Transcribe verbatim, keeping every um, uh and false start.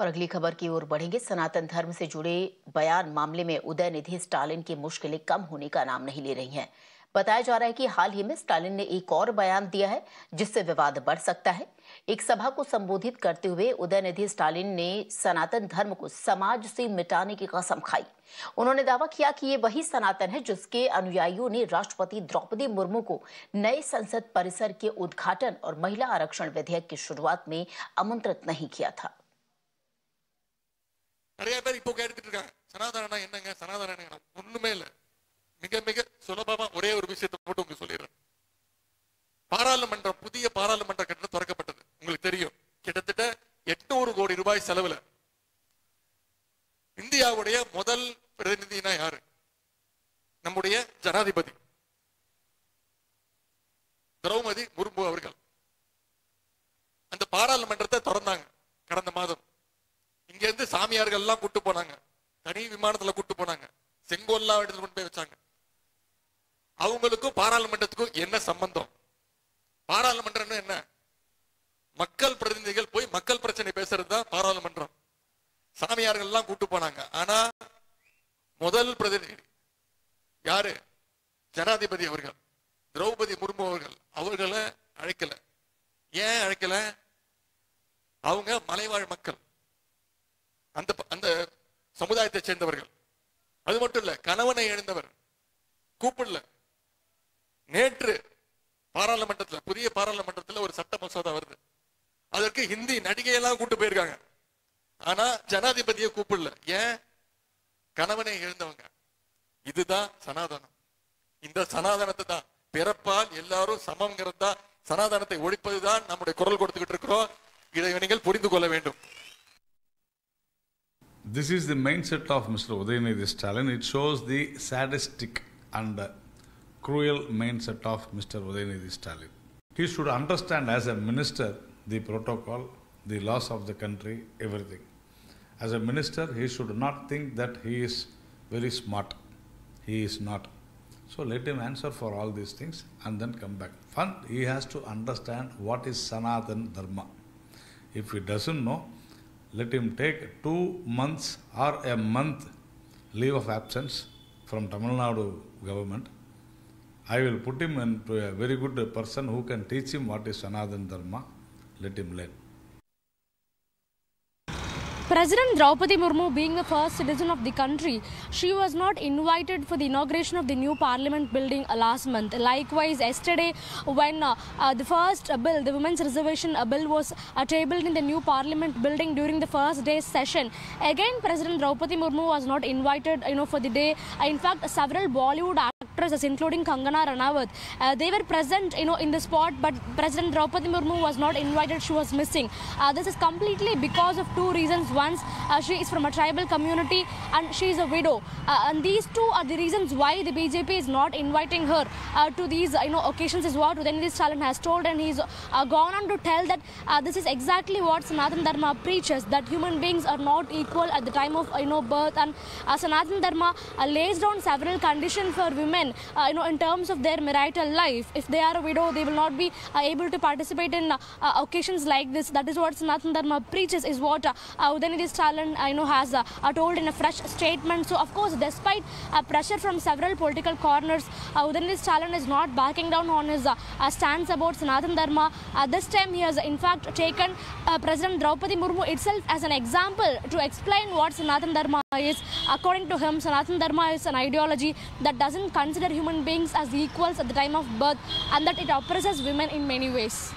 और अगली खबर की ओर बढ़ेंगे। सनातन धर्म से जुड़े बयान मामले में उदयनिधि स्टालिन की मुश्किलें कम होने का नाम नहीं ले रही हैं। बताया जा रहा है कि हाल ही में स्टालिन ने एक और बयान दिया है जिससे विवाद बढ़ सकता है। एक सभा को संबोधित करते हुए उदयनिधि स्टालिन ने सनातन धर्म को समाज से मिटाने की कसम खाई। उन्होंने दावा किया कि ये वही सनातन है जिसके अनुयायियों ने राष्ट्रपति द्रौपदी मुर्मू को नए संसद परिसर के उद्घाटन और महिला आरक्षण विधेयक की शुरुआत में आमंत्रित नहीं किया था। மிக மிக சுலபமா ஒரே ஒரு விஷயத்தை மட்டும் உங்களுக்கு சொல்லிடுறேன். பாராளுமன்ற புதிய பாராளுமன்ற கட்டணம் திறக்கப்பட்டது உங்களுக்கு தெரியும். கிட்டத்தட்ட எட்நூறு கோடி ரூபாய் செலவுல இந்தியாவுடைய முதல் பிரதிநிதினா யாரு? நம்முடைய ஜனாதிபதி திரௌபதி முர்மு அவர்கள் அந்த பாராளுமன்றத்தை திறந்தாங்க கடந்த மாதம். இங்க இருந்து சாமியார்கள் எல்லாம் கூட்டு போனாங்க, தனி விமானத்துல கூட்டு போனாங்க, செங்கோல்லாம் எடுத்து கொண்டு போய் வச்சாங்க. அவங்களுக்கும் பாராளுமன்றத்துக்கும் என்ன சம்பந்தம்? பாராளுமன்றம் என்ன? மக்கள் பிரதிநிதிகள் போய் மக்கள் பிரச்சனை பேசுறது தான் பாராளுமன்றம். சாமியார்கள் எல்லாம் கூட்டு போனாங்க, ஆனா முதல் பிரதிநிதி யாரு? ஜனாதிபதி அவர்கள் திரௌபதி முர்மு அவர்கள். அவர்களை அழைக்கல. ஏன் அழைக்கல? அவங்க மலைவாழ் மக்கள், அந்த அந்த சமுதாயத்தை சேர்ந்தவர்கள். அது மட்டும் இல்ல, கணவனை இழந்தவர் கூப்பிடல. நேற்று பாராளுமன்றத்துல புதிய பாராளுமன்றத்துல ஒரு சட்ட மசோதா வருது, அதற்கு ஹிந்தி நடிகையெல்லாம் கூட்டு போயிருக்காங்க, ஆனா ஜனாதிபதியை கூப்பிடல. ஏன்? கணவனை இழந்தவங்க. இதுதான் சனாதனம். இந்த சனாதனத்தை தான் பிறப்பால் எல்லாரும் சமம்ங்கிறது தான். சனாதனத்தை ஒழிப்பதுதான் நம்முடைய குரல் கொடுத்துக்கிட்டு இருக்கிறோம். இதை நீங்கள் புரிந்து கொள்ள வேண்டும். This is the mindset of Mister Udhayanidhi Stalin. It shows the sadistic and cruel mindset of Mister Udhayanidhi Stalin. He should understand as a minister the protocol, the laws of the country, everything. As a minister, he should not think that he is very smart. He is not. So let him answer for all these things and then come back. First, he has to understand what is Sanatan Dharma. If he doesn't know, let him take two months or a month leave of absence from Tamil Nadu government. I will put him into a very good person who can teach him what is Sanatan Dharma. Let him learn. President Draupadi Murmu, being the first citizen of the country, she was not invited for the inauguration of the new parliament building last month. Likewise, yesterday, when uh, uh, the first bill, the women's reservation bill, was uh, tabled in the new parliament building during the first day's session, again, President Draupadi Murmu was not invited, you know, for the day. In fact, several Bollywood actresses, including Kangana Ranavat, uh, they were present, you know, in the spot, but President Draupadi Murmu was not invited. She was missing. Uh, this is completely because of two reasons. Once, uh, she is from a tribal community and she is a widow. Uh, and these two are the reasons why the B J P is not inviting her uh, to these uh, you know, occasions is what Udhayanidhi Stalin has told. And he's uh, gone on to tell that uh, this is exactly what Sanatan Dharma preaches, that human beings are not equal at the time of you know birth. And uh, Sanatan Dharma uh, lays down several conditions for women uh, you know, in terms of their marital life. If they are a widow, they will not be uh, able to participate in uh, uh, occasions like this. That is what Sanatan Dharma preaches, is what uh, uh, Udhayanidhi Stalin, I know, has uh, told in a fresh statement. So, of course, despite uh, pressure from several political corners, uh, Udhayanidhi Stalin is not backing down on his uh, uh, stance about Sanatan Dharma. Uh, this time, he has, in fact, taken uh, President Draupadi Murmu itself as an example to explain what Sanatan Dharma is. According to him, Sanatan Dharma is an ideology that doesn't consider human beings as equals at the time of birth and that it oppresses women in many ways.